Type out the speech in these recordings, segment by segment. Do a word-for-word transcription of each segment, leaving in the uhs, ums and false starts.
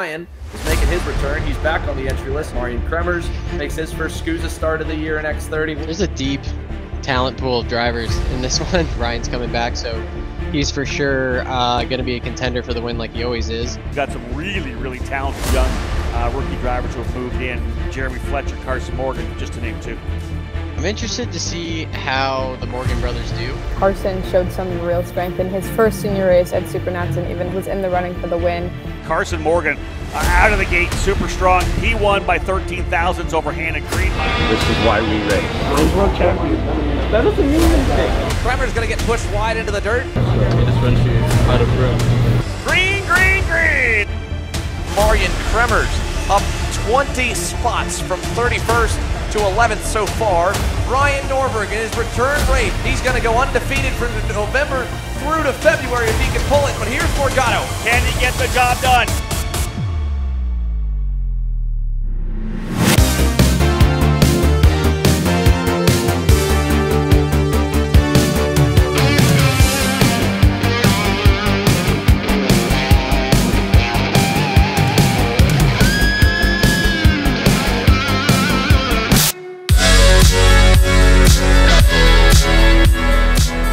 Ryan is making his return. He's back on the entry list. Marijn Kremers makes his first S K U S A start of the year in X thirty. There's a deep talent pool of drivers in this one. Ryan's coming back, so he's for sure uh, going to be a contender for the win like he always is. We've got some really, really talented young uh, rookie drivers who have moved in. Jeremy Fletcher, Carson Morgan, just to name two. I'm interested to see how the Morgan brothers do. Carson showed some real strength in his first senior race at Superkarts and even was in the running for the win. Carson Morgan uh, out of the gate, super strong. He won by thirteen thousandths over Hannah Greenmeyer. This is why we race. That doesn't mean anything. Kremer's going to get pushed wide into the dirt. He just runs you out of room. Green, green, green! Marijn Kremers up twenty spots from thirty-first to eleventh so far. Ryan Norberg in his return race. He's gonna go undefeated from November through to February if he can pull it, but here's Morgatto. Can he get the job done?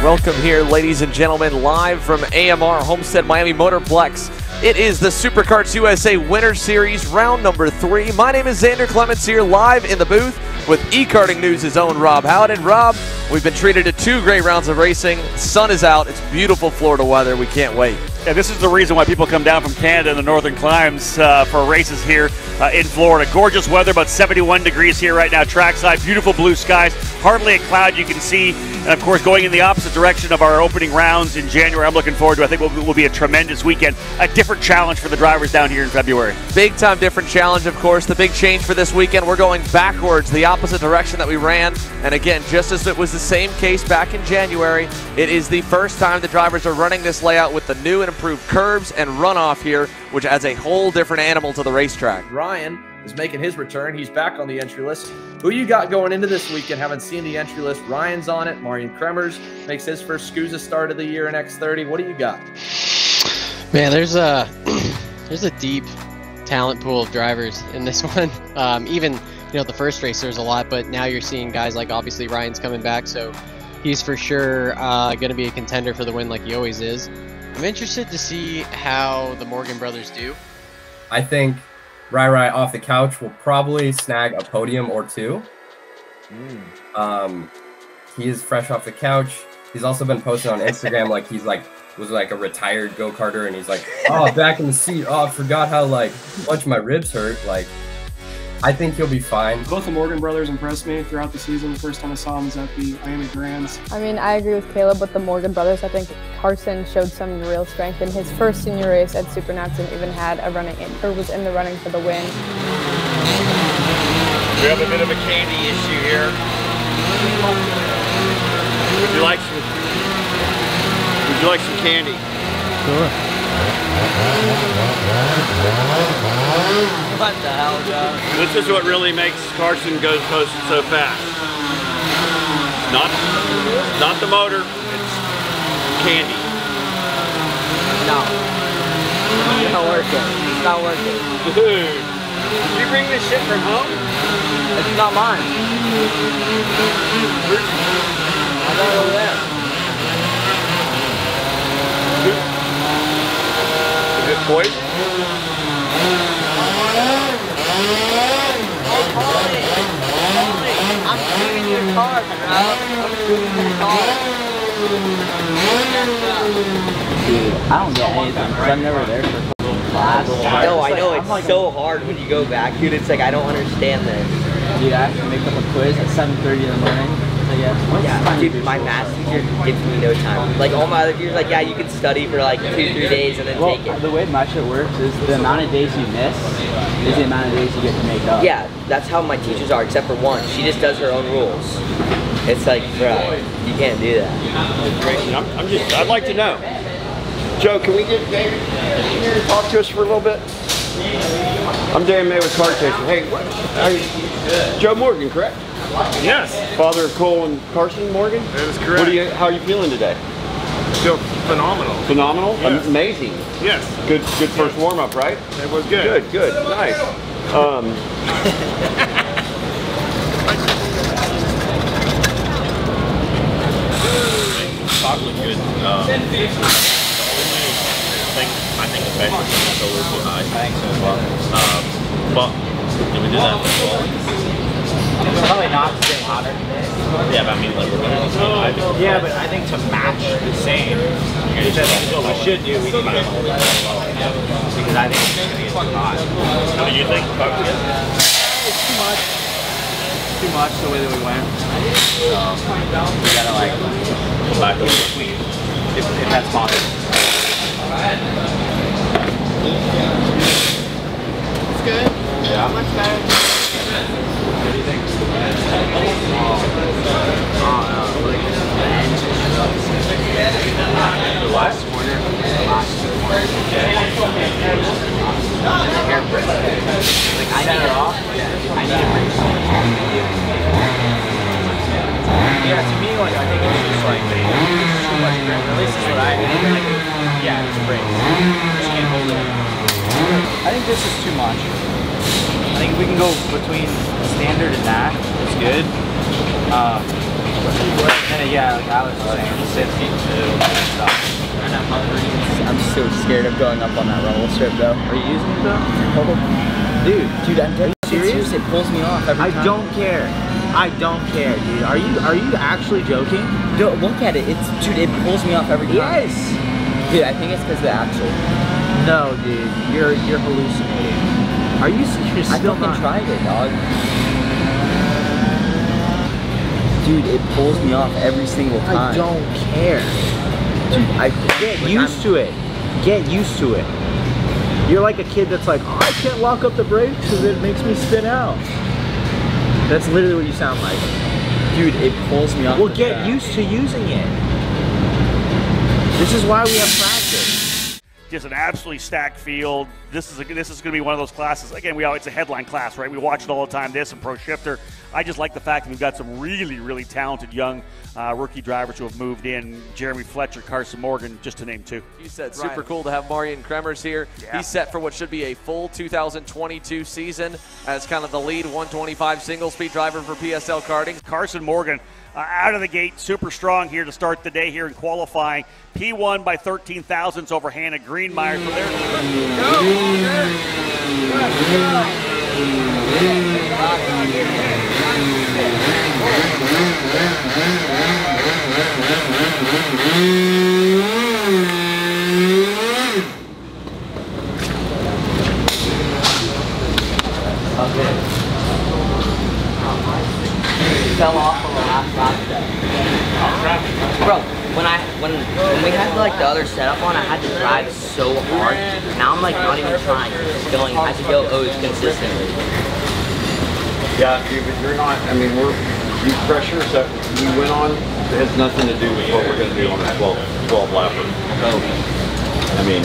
Welcome here, ladies and gentlemen, live from A M R Homestead Miami Motorplex. It is the Superkarts U S A Winter Series, round number three. My name is Xander Clements here, live in the booth with E-Karting News' own Rob Howden. Rob, we've been treated to two great rounds of racing. Sun is out. It's beautiful Florida weather. We can't wait. Yeah, this is the reason why people come down from Canada and the northern climes uh, for races here uh, in Florida. Gorgeous weather, about seventy-one degrees here right now, trackside, beautiful blue skies, hardly a cloud you can see. And, of course, going in the opposite direction of our opening rounds in January, I'm looking forward to. I think it will be a tremendous weekend, a different challenge for the drivers down here in February. Big-time different challenge, of course. The big change for this weekend, we're going backwards, the opposite direction that we ran. And, again, just as it was the same case back in January, it is the first time the drivers are running this layout with the new and improved curves and runoff here, which adds a whole different animal to the racetrack. Ryan is making his return. He's back on the entry list. Who you got going into this weekend? Haven't seen the entry list. Ryan's on it. Marijn Kremers makes his first S K U S A start of the year in X thirty. What do you got? Man, there's a there's a deep talent pool of drivers in this one. Um, even you know the first race there's a lot, but now you're seeing guys like obviously Ryan's coming back, so he's for sure uh, going to be a contender for the win like he always is. I'm interested to see how the Morgan brothers do. I think Rai Rai off the couch will probably snag a podium or two. Mm. Um, he is fresh off the couch. He's also been posting on Instagram like he's like was like a retired go-karter, and he's like, oh, back in the seat. Oh, I forgot how like much my ribs hurt. Like, I think he'll be fine. Both the Morgan brothers impressed me throughout the season. The first time I saw him was at the Miami Grands. I mean, I agree with Caleb with the Morgan brothers. I think Carson showed some real strength in his first senior race at Superkarts and even had a running in, or was in the running for the win. We have a bit of a candy issue here. Would you like some? Would you like some candy? Sure. What the hell, John? This is what really makes Carson go posted so fast. Not, not the motor. It's candy. No. It's not working. It's not working. Dude, did you bring this shit from home? It's not mine. I got it over there. Boy. I'm giving you a car, bro. I'm giving you a car. Dude, I don't get anything because I'm never there for class. No, I know it's so hard when you go back, dude. It's like I don't understand this. Dude, I have to make up a quiz at seven thirty in the morning. Yeah, yeah. Dude, my math teacher gives me no time. Like all my other teachers, like yeah, you can study for like two, three days and then well, take it. The way my shit works is the amount of days you miss is the amount of days you get to make up. Yeah, that's how my teachers are, except for one. She just does her own rules. It's like, bro, you can't do that. I'm, I'm just, I'd like to know. Joe, can we get talk to us for a little bit? I'm Dan May with Kart Chaser. Hey, what? Hey, Joe Morgan, correct? Yes. Father of Cole and Carson Morgan? That is correct. What are you, how are you feeling today? still phenomenal. Phenomenal? Yes. Amazing. Yes. Good Good first yes. warm-up, right? It was good. Good, good. Nice. Um, probably good. Um, the only thing I think affected the shoulders was I think so as well. Um, but did we do that before? It's probably not to get hotter than this. Yeah, but I mean, like, we're going to do Yeah, but I think to match the same, which I think what we should do, we need to get a little bit lower. Because I think it's going to get too hot. What do you think? It's too much. It's too much the way that we went. So, we got to, like, go back to the sweet, if, if that's possible. It's good. Yeah. Much better. What do you think? The last corner, the last corner, the hair break. Like, I set it off, I need to bring something to Yeah, to me, like, I think it's just like, it's too much grip. At least that's what I think. Like, yeah, it's a break. Just can't hold it. I think this is too much. I think we can go between standard and that. It's good. Uh, and then, yeah, like Alex was saying, fifty-two and stuff. And I'm hungry. I'm so scared of going up on that rumble strip, though. Are you using it, though? Dude, dude, I'm dead serious. It pulls me off every time. I don't care. I don't care, dude. Are you are you actually joking? No, look at it. It's dude, it pulls me off every time. Yes. Dude, I think it's because of the axle. No, dude, you're you're hallucinating. Are you serious? I fucking tried it, dog. Dude, it pulls me off every single time. I don't care. Dude, I get like used I'm, to it. Get used to it. You're like a kid that's like, oh, I can't lock up the brakes because it makes me spin out. That's literally what you sound like. Dude, it pulls me off. Well, get track. used to using it. This is why we have practice. Just an absolutely stacked field. This is a, this is going to be one of those classes. Again, we all, it's a headline class, right? We watch it all the time, this and Pro Shifter. I just like the fact that we've got some really, really talented young uh, rookie drivers who have moved in. Jeremy Fletcher, Carson Morgan, just to name two. You said super Ryan. Cool to have Marijn Kremers here. Yeah. He's set for what should be a full two thousand twenty-two season as kind of the lead one twenty-five single-speed driver for P S L Karting. Carson Morgan. Uh, out of the gate, super strong here to start the day here in qualifying. P one by thirteen thousandths over Hannah Greenmeyer. So there's okay. Fell off. Bro, when I when when we had like the other setup on, I had to drive so hard. Now I'm like not even trying, just going. I have to go O's consistently. Yeah, dude, but you're not. I mean, we're the pressure that we went on has nothing to do with what we're going to do on that twelve lapper. Oh, I mean.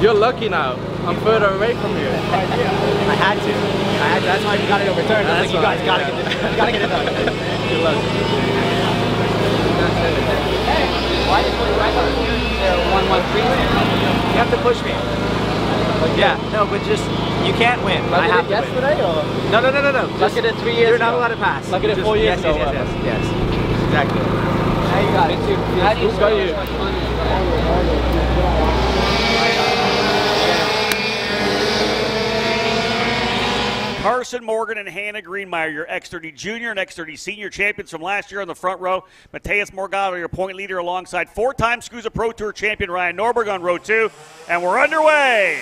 You're lucky now. I'm further away from you. I had to. I had to. That's why you got it overturned. I was like, you guys gotta get it. Gotta get it done. Good luck. Hey, why did I thought you were one one three? You have to push me. Yeah. No, but just you can't win. But I have to yesterday or no, no, no, no, no. Look at it three years. You're not allowed to pass. Look at it four years. Yes, yes, yes, yes. Exactly. Now you got it too. How do you got you? Carson Morgan and Hannah Greenmeyer, your X thirty junior and X thirty senior champions from last year on the front row. Mateus Morgatto, your point leader, alongside four-time S C U S A Pro Tour champion Ryan Norberg on row two. And we're underway.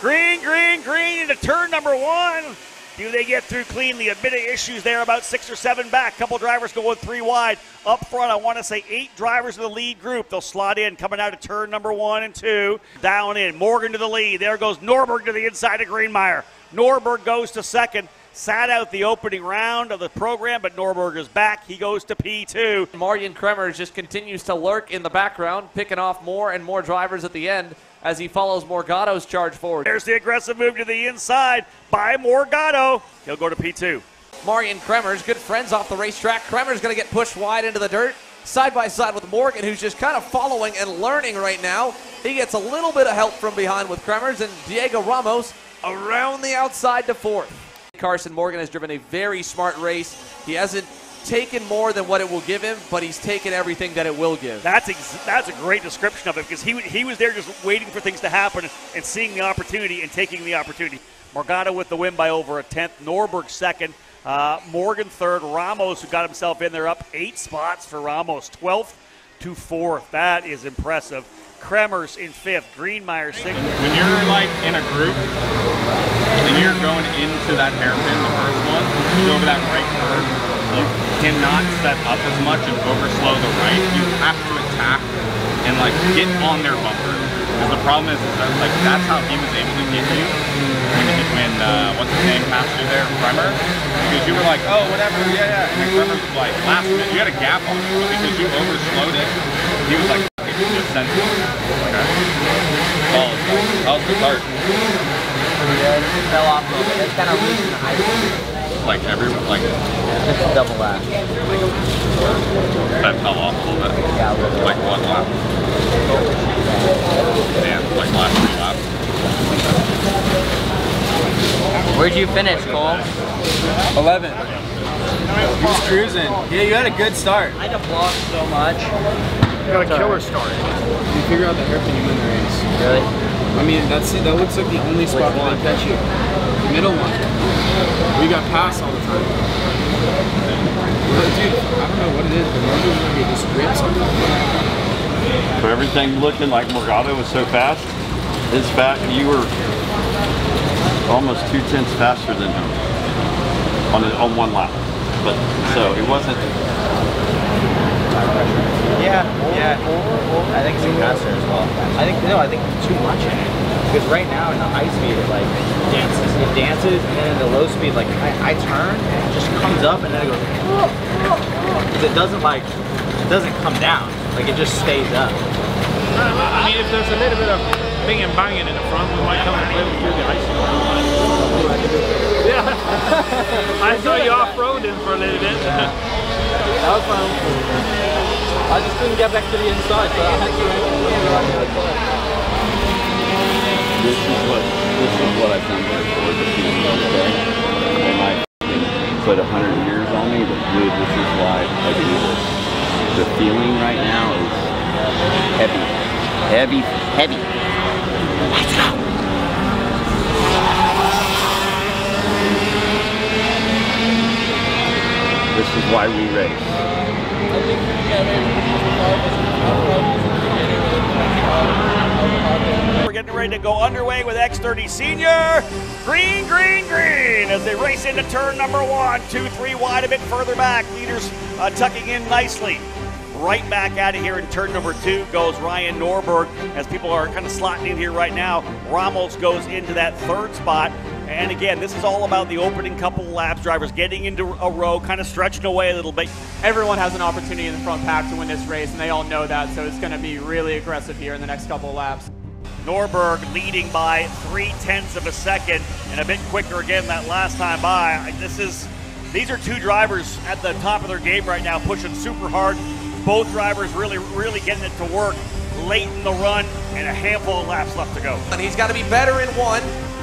Green, green, green into turn number one. Do they get through cleanly? A bit of issues there, about six or seven back. Couple drivers going three wide. Up front, I want to say eight drivers in the lead group. They'll slot in, coming out of turn number one and two. Down in, Morgan to the lead. There goes Norberg to the inside of Greenmeyer. Norberg goes to second. Sat out the opening round of the program, but Norberg is back. He goes to P two. Marijn Kremers just continues to lurk in the background, picking off more and more drivers at the end as he follows Morgatto's charge forward. There's the aggressive move to the inside by Morgatto. He'll go to P two. Marijn Kremers, good friends off the racetrack. Kremers going to get pushed wide into the dirt, side by side with Morgan, who's just kind of following and learning right now. He gets a little bit of help from behind with Kremers, and Diego Ramos around the outside to fourth. Carson Morgan has driven a very smart race. He hasn't taken more than what it will give him, but he's taken everything that it will give. That's ex that's a great description of it, because he, he was there just waiting for things to happen and seeing the opportunity and taking the opportunity. Morgatto with the win by over a tenth. Norberg second. Uh, Morgan third. Ramos, who got himself in there, up eight spots for Ramos. twelfth to fourth. That is impressive. Kremers in fifth. Greenmeyer sixth. When you're like in a group, and you're going into that hairpin, the first one, you go over that right curve, you cannot set up as much and overslow the right. You have to attack and like get on their bumper. Because the problem is, is that like that's how he was able to get you when, when uh, what's his name passed through there, Kremers. Because you were like, oh, whatever, yeah, yeah. And Kremers was like, last minute, you had a gap on him, but because you overslowed it, he was like, okay, just send it. Okay. Balls. That was the start. Yeah, it fell off a little bit. It's kind of loose in the height. Like everyone, like double lap. That fell off a little bit. Yeah, a little bit. Like one lap. Damn, like last three laps. Where'd you finish, Cole? eleven. You were cruising. Yeah, you had a good start. I had to block so much. You got a killer start. You figure out the hairpin, you win the race. Really? I mean, that's that looks like the only spot where they catch you. The middle one. We got passed all the time. But dude, I don't know what it is, but Morgatto just rips on them. For everything looking like Morgatto was so fast, his fat, you were almost two tenths faster than him on a, on one lap. But so it wasn't. Yeah, yeah. I think it's a faster as well. I think no, I think it's too much in it. Because right now in the high speed it like dances. It dances, and then in the low speed, like I, I turn and it just comes up and then it goes. Because it doesn't like it doesn't come down. Like it just stays up. I mean, if there's a little bit of bing and banging in the front, we might come and play with you guys. Yeah. I saw you off-roading for a little bit. That was fun. I just couldn't get back to the inside, so I had to. This is what this is what I come here for. The people today, they might put a hundred years on me, but dude, this is why I do this. The feeling right now is heavy, heavy, heavy. Let's go. This is why we race. We're getting ready to go underway with X thirty Senior. Green, green, green as they race into turn number one. Two, three wide, a bit further back. Leaders uh, tucking in nicely. Right back out of here in turn number two goes Ryan Norberg, as people are kind of slotting in here right now. Ramos goes into that third spot. And again, this is all about the opening couple of laps, drivers getting into a row, kind of stretching away a little bit. Everyone has an opportunity in the front pack to win this race, and they all know that, so it's going to be really aggressive here in the next couple of laps. Norberg leading by three-tenths of a second, and a bit quicker again that last time by. This is, these are two drivers at the top of their game right now, pushing super hard. Both drivers really, really getting it to work late in the run, and a handful of laps left to go. And he's got to be better in one.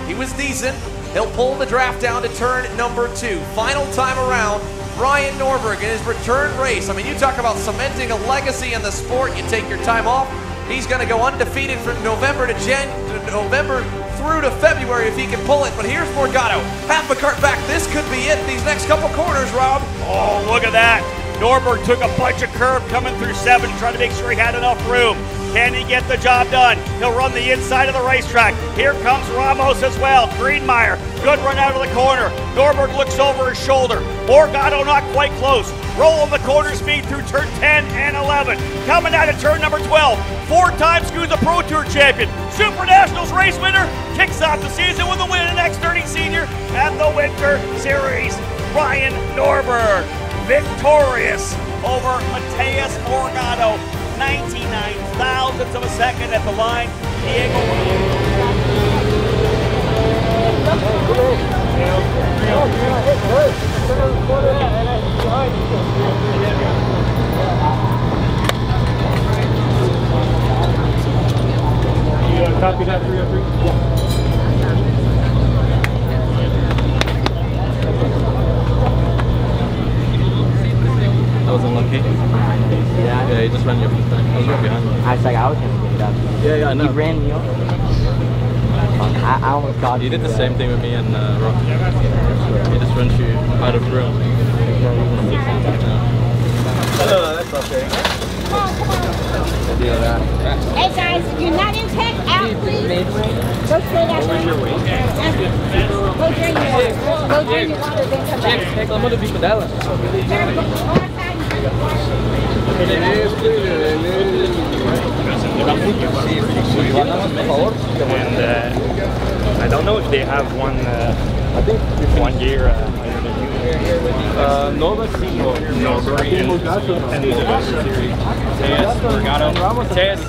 He was decent. He'll pull the draft down to turn number two. Final time around, Ryan Norberg in his return race. I mean, you talk about cementing a legacy in the sport. You take your time off. He's going to go undefeated from November to Jan, November through to February if he can pull it. But here's Morgatto, half a cart back. This could be it. These next couple corners, Rob. Oh, look at that! Norberg took a bunch of curve coming through seven, trying to make sure he had enough room. Can he get the job done? He'll run the inside of the racetrack. Here comes Ramos as well. Greenmeyer, good run out of the corner. Norberg looks over his shoulder. Morgatto not quite close. Roll on the corner speed through turn ten and eleven. Coming out of turn number twelve, four-time S C U S A Pro Tour champion, Super Nationals race winner, kicks off the season with a win in X thirty Senior at the Winter Series. Ryan Norberg, victorious over Mateus Morgatto, ninety-nine thousandths of a second at the line. Diego Ramos. You copy that three oh three? Yeah. That was unlucky. Yeah. Yeah, he just ran you up the back. I was right behind him. I was like, I was gonna pick it up. Yeah, yeah, I know. He ran me over. I, I almost got you. He did the same thing with me and uh, Rob. He just runs you out of room. Hello, that's okay. Come on, come on. Yeah. Hey guys, you're not in tech out, please. Go straight out. Go drink your water. Go drink your water, then come back. I'm gonna be for Dallas. And uh, I don't know if they have one. Uh, I think one year. Uh, no, no, Morgatto.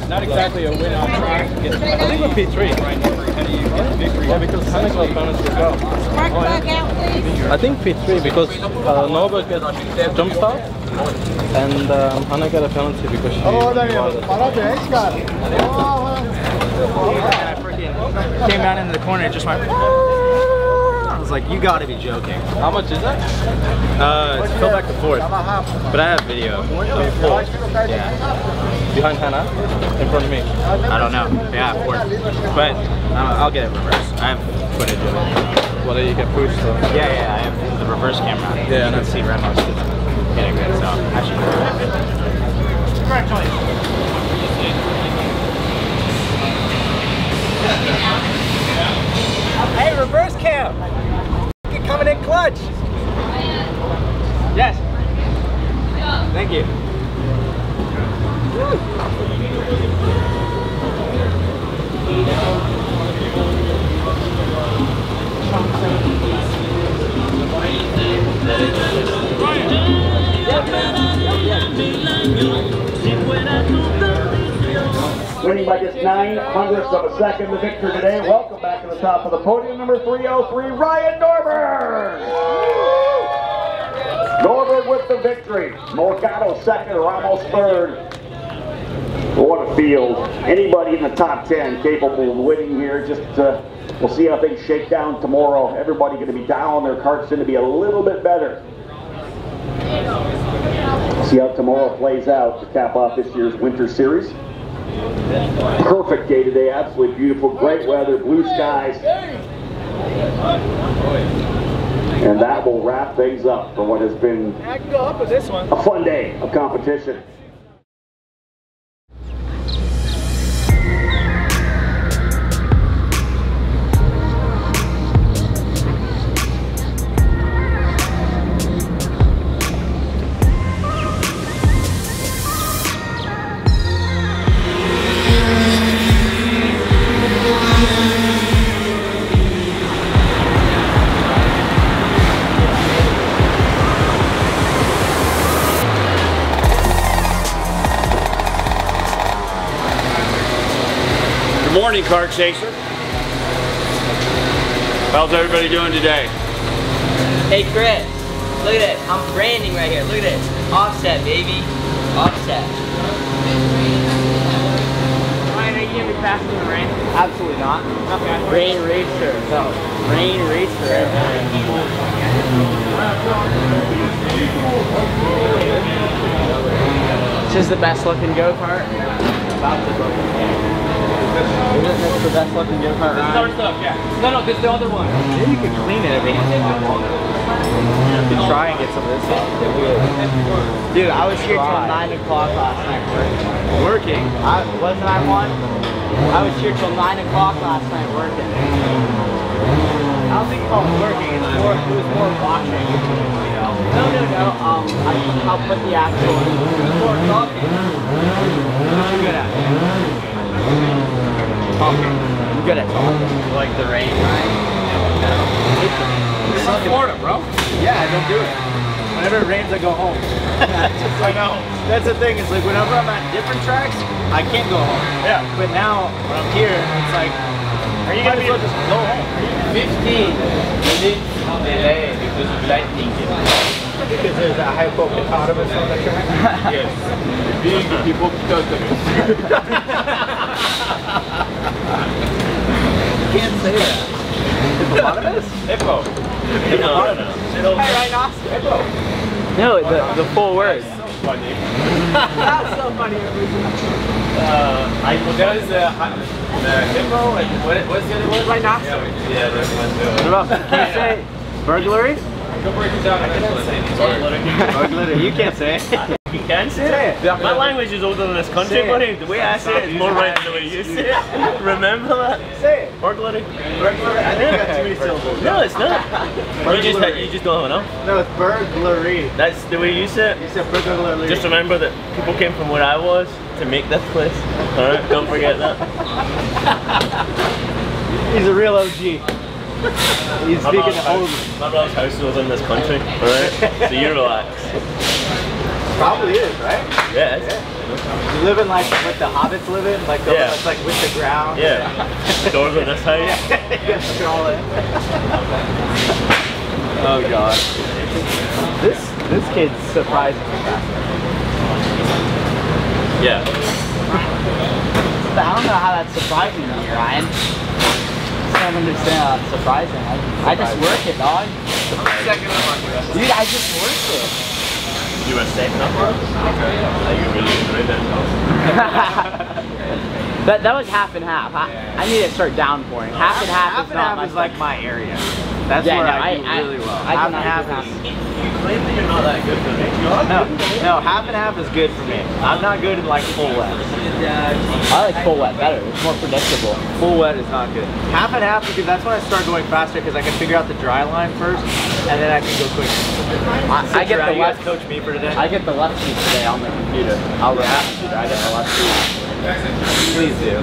Not exactly a win on track. I think with P three, right? How do you get victory? Yeah, because Hannah Greenmeyer is out. I think P three because uh, Norberg gets jump start. And um, Hannah got a penalty because she... Oh, there you go. Parabéns, cara. I freaking came down into the corner and just went... I was like, you gotta be joking. How much is that? Uh, it's still back and forth. But I have video. So yeah. Behind Hannah? In front of me? I don't know. Yeah, of course. But uh, I'll get it reversed. I have footage of it. Well, you get pushed, so... Yeah, yeah, I have the reverse camera. Yeah, and I see Ramos. Getting good, so I should do it. Congratulations. Hey, reverse cam. You're coming in clutch. Yes. Thank you. Woo. Winning by just nine hundredths of a second, the victor today. Welcome back to the top of the podium, number three oh three, Ryan Norberg. Norberg with the victory. Morgatto second, Ramos third. What a field. Anybody in the top ten capable of winning here. Just uh, we'll see how things shake down tomorrow. Everybody going to be down. Their cart's going to be a little bit better. See how tomorrow plays out to cap off this year's Winter Series. Perfect day today, absolutely beautiful, great weather, blue skies. And that will wrap things up for what has been a fun day of competition. Morning, Kart Chaser. How's everybody doing today? Hey, Chris. Look at this. I'm branding right here. Look at this. Offset, baby. Offset. Ryan, are you going to be faster than Rain? Absolutely not. Okay. Rain Racer. No. Rain Racer. This is the best looking go-kart. about this one. Is it next to the best looking gift card? This is our stuff, yeah. No, no, this is the other one. Maybe you can clean it every once in a while. You can try and get some of this stuff. Dude, I was here till nine o'clock last night working. Working? I, wasn't I one? I was here till nine o'clock last night working. I don't think about working, it's more, it was more watching. No, no, no, um, I, I'll put the actual before talking. What you good at? Talking. I'm good at talking. You like the rain, right? No. It's in Florida, bro. Yeah, I don't do it. Whenever it rains, I go home. Just like, I know. That's the thing, it's like whenever I'm at different tracks, I can't go home. Yeah. But now, when I'm here, it's like, are you going to be able to just go home? fifteen minutes delay because of lightning. Because there's a hypopotamus on the track? Yes. Being a hypopotamus. You can't say that. Hippopotamus? Hippo. Hippopotamus. Hey, rhinoceros. Hippo. No, the, the full word. That's so funny. That's so funny. Uh, there is a hippo and what, what's the other one? Rhinoceros. Yeah, there's one too. What about, can you say burglary? Go break it down. I can't say it. Burglary. You can't say it. You can say it. My language is older than this country, buddy. The way I say it is more right than the way you say it. Remember that? Say it. Burglary. Burglary. I think that's too many syllables. No, it's not. You just, you just don't have enough. No, it's burglary. That's the way you say it. You said burglary. Just remember that people came from where I was to make this place. Alright, don't forget that. He's a real O G. He's my speaking home. My brother's house was in this country, alright? So you relax. Probably is, right? Yeah. yeah. You live in like what the hobbits live in, like the, yeah. It's like with the ground. Yeah. Doors on this house. Yeah, control it. Oh god. This this kid's surprising. Yeah. I don't know how that's surprising to me, Ryan. I don't understand how it's surprising. I, I just work it, dog. Dude, I just work it. You were safe enough for us? Okay. Like, you really enjoyed that. that That was half and half. I, I need to start downpouring. Half and half, half is and not half my is like my area. That's yeah, where no, I do I, really well. I, I half and half is... You claim that you're not that good for me. No, no, half and half is good for me. I'm not good at like full wet. I like full wet better, it's more predictable. Full wet is not good. Half and half, because that's when I start going faster because I can figure out the dry line first and then I can go quicker. I, I get the left coach me for today. I get the left seat today on the computer. I'll yeah. the I get the left seat. Please do.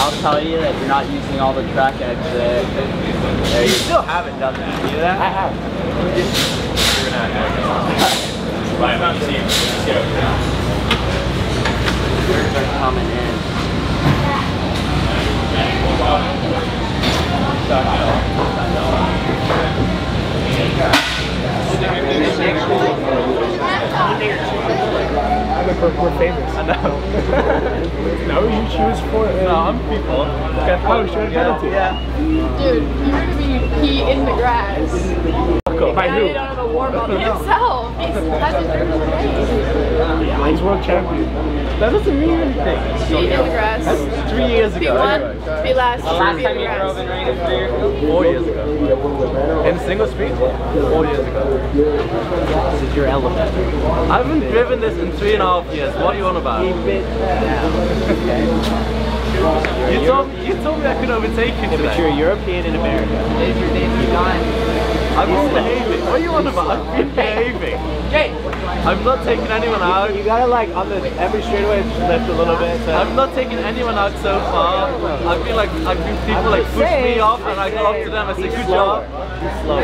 I'll tell you that you're not using all the track edge today. There you still haven't done that. You do that? I have. You're not happy. Right, I'm seeing you. Let's go. Are coming in. We're famous. I know. No, you choose for it. No, I'm people. Oh, sure, penalty. Yeah. Dude, you're gonna be pee in the grass. By who? He got it on a warm-up himself. He's that's his dream race. He's world champion. That doesn't mean anything. He in the grass. That's three years ago. He won. He last. Last time he drove in rain is three years ago. Four years ago. In single speed? Four years ago. This is your element. I haven't driven this in three and a half years. What are you on about? Keep it down. You told, you told me I could overtake you today. But you're a European in America. Today's your debut time. I'm behaving. What are you on about? I'm behaving. Jay! I'm not taking anyone out. You, you gotta like on the every straightaway just lift a little bit. So. I'm not taking anyone out so far. I feel like I feel people like push me off and I go up to them. I say good slower. job. Be slow.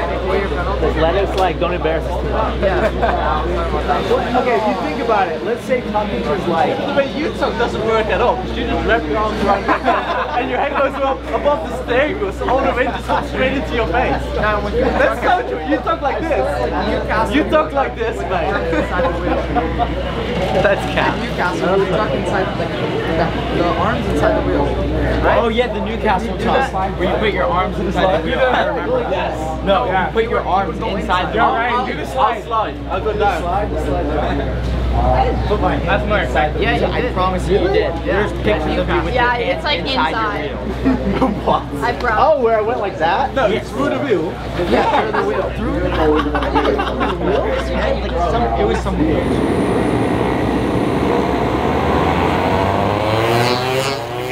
Just let us like don't embarrass us too much. Yeah. Okay, if you think about it, let's say talking is like the way you talk doesn't work at all. You just wrap your arms around your head and your head goes up above the steering wheel, so all the wind just comes straight into your face. Now when you That's so true. You talk like this. You talk like this, mate. That's cat. Newcastle. You talk inside like the, the arms inside the wheel. Right? Oh yeah, the Newcastle toss. Where you put your arms inside the wheel. I remember. Yes. No. Yeah. You put your arms inside the wheel. All right. Do the slide. I'll slide. I'll go down. Slide. Slide. I didn't put my hand That's more exciting. Yeah, you I did. promise you, you did. did. Yeah. There's pictures of you with yeah, your it's like inside. What? I promise. Oh, where I went like that? No, yes. through the wheel. Yeah, through the wheel. Through the wheel. Through the wheel? Yeah, like some, it was some wheel.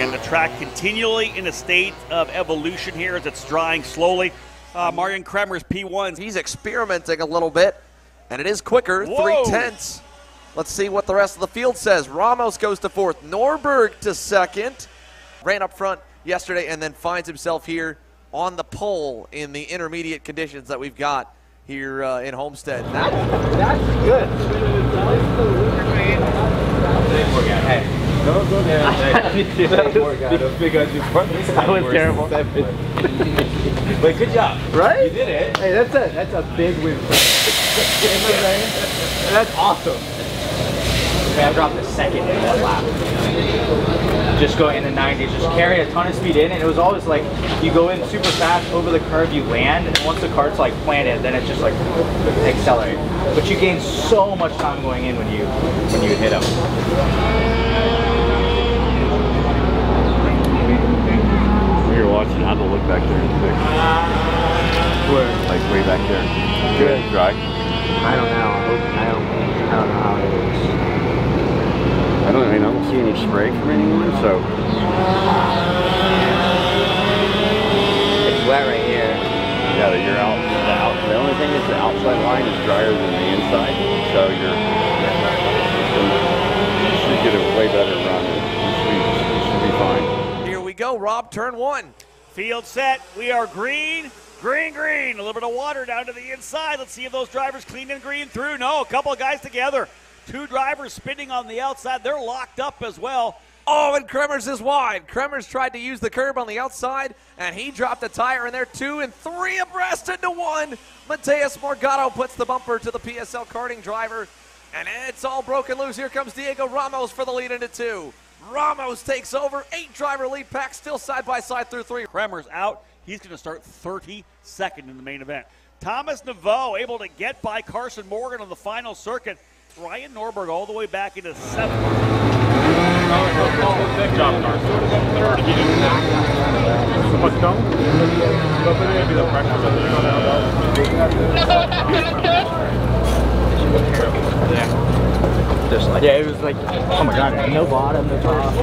And the track continually in a state of evolution here as it's drying slowly. Uh, Marijn Kremers, P one. He's experimenting a little bit, and it is quicker, Whoa. three tenths. Let's see what the rest of the field says. Ramos goes to fourth, Norberg to second. Ran up front yesterday and then finds himself here on the pole in the intermediate conditions that we've got here uh, in Homestead. That, that's good. That was terrible. But good job. Right? You did it. Hey, that's a, that's a big win. That's awesome. I dropped a second in that lap. Just going in the nineties, just carrying a ton of speed in, and it was always like, you go in super fast, over the curve, you land, and once the kart's like planted, then it's just like, accelerate. But you gain so much time going in when you, when you hit them. When you're watching, I have to look back there and pick. Where? Like way back there. Good. Dry? I don't know. I don't, I don't know how it is. I don't, I don't see any spray from anyone, so. It's wet right here. Yeah, you're out, the, out, the only thing is the outside line is drier than the inside, so you're, you should get a way better run. You should, you should be fine. Here we go, Rob, turn one. Field set, we are green, green, green. A little bit of water down to the inside. Let's see if those drivers clean and green through. No, a couple of guys together. Two drivers spinning on the outside. They're locked up as well. Oh, and Kremers is wide. Kremers tried to use the curb on the outside, and he dropped a tire, and they're two and three abreast into one. Mateus Morgatto puts the bumper to the P S L karting driver, and it's all broken loose. Here comes Diego Ramos for the lead into two. Ramos takes over. Eight-driver lead pack still side-by-side through three. Kremers out. He's going to start thirty-second in the main event. Thomas Naveau able to get by Carson Morgan on the final circuit. Ryan Norberg all the way back into seventh. Good job, Carson. Third again. What's going on? Maybe the practice of the Just like Yeah, it was like, oh my god, no bottom, no top.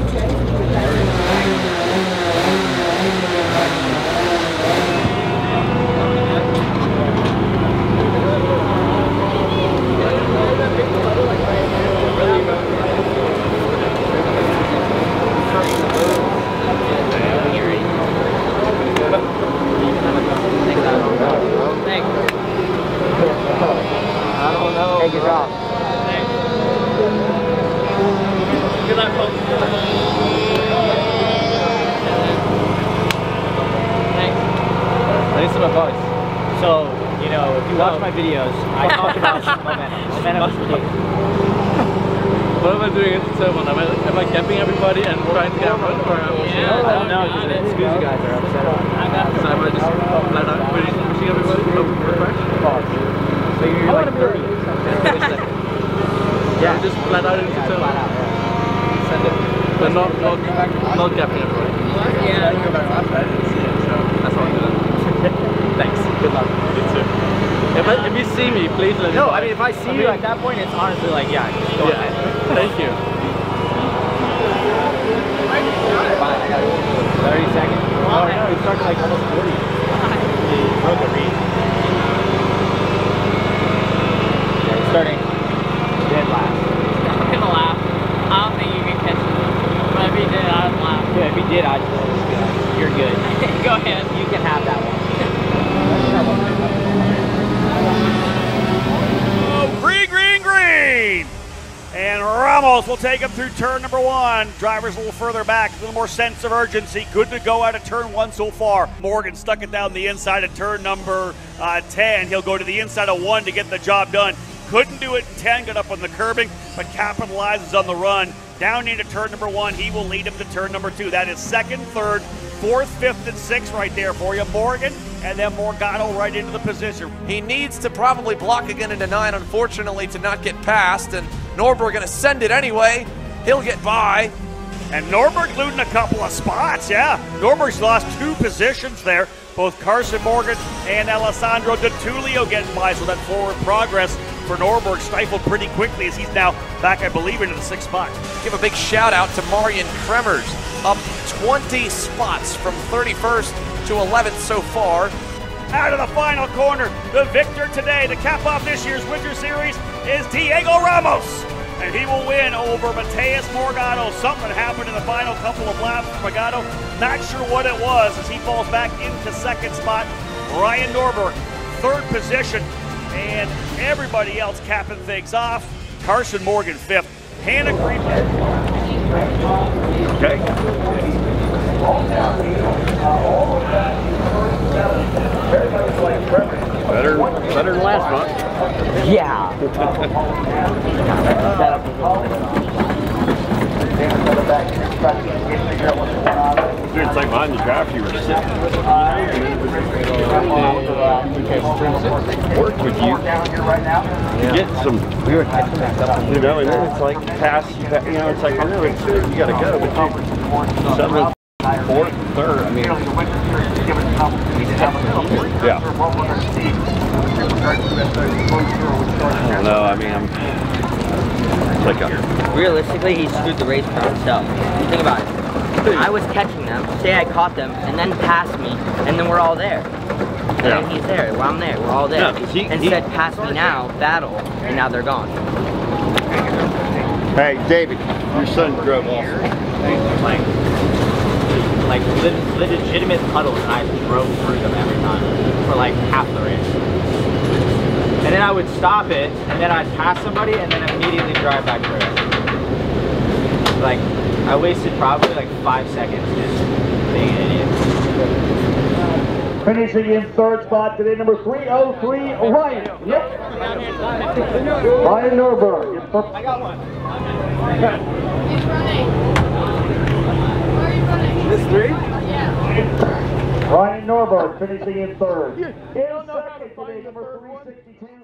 Drivers a little further back, a little more sense of urgency. Good to go out of turn one so far. Morgan stuck it down the inside of turn number uh, ten. He'll go to the inside of one to get the job done. Couldn't do it in ten, got up on the curbing, but capitalizes on the run. Down into turn number one, he will lead him to turn number two. That is second, third, fourth, fifth, and sixth right there for you. Morgan and then Morgatto right into the position. He needs to probably block again into nine, unfortunately, to not get past, and Norberg gonna send it anyway. He'll get by. And Norberg looting a couple of spots, yeah. Norberg's lost two positions there. Both Carson Morgan and Alessandro De Tullio getting by, so that forward progress for Norberg stifled pretty quickly as he's now back, I believe, into the sixth spot. Give a big shout out to Marijn Kremers, up twenty spots from thirty-first to eleventh so far. Out of the final corner, the victor today to cap off this year's Winter Series is Diego Ramos. And he will win over Mateus Morgatto. Something happened in the final couple of laps for Morgatto. Not sure what it was as he falls back into second spot. Ryan Norberg, third position. And everybody else capping things off. Carson Morgan, fifth. Hannah Greenmeyer. Okay. Better, better than last month. Yeah. Dude, it's like behind the draft you were sitting. Uh, work with you. Yeah. Get some. We were catching that stuff. You know, and then it's like pass. You, pass, you know, it's like I'm gonna make sure you gotta go. But seventh, fourth, third. I mean, yeah. I don't know, I mean, I'm like a... Realistically, he screwed the race for himself. You think about it. I was catching them, say I caught them, and then passed me, and then we're all there. And yeah. Then he's there, well, I'm there, we're all there. No, he, and he, said, pass me now, battle, and now they're gone. Hey, David, your son drove off. Like, like leg legitimate puddles, and I drove through them every time for like half the race. And then I would stop it, and then I'd pass somebody, and then immediately drive back through it. Like, I wasted probably like five seconds just being an idiot. Finishing in third spot today, number three oh three, Ryan. Yep. Ryan Norberg. I got one. He's running. Where are you running? This three? Yeah. Ryan Norberg finishing in third. In second today, number three sixty-two.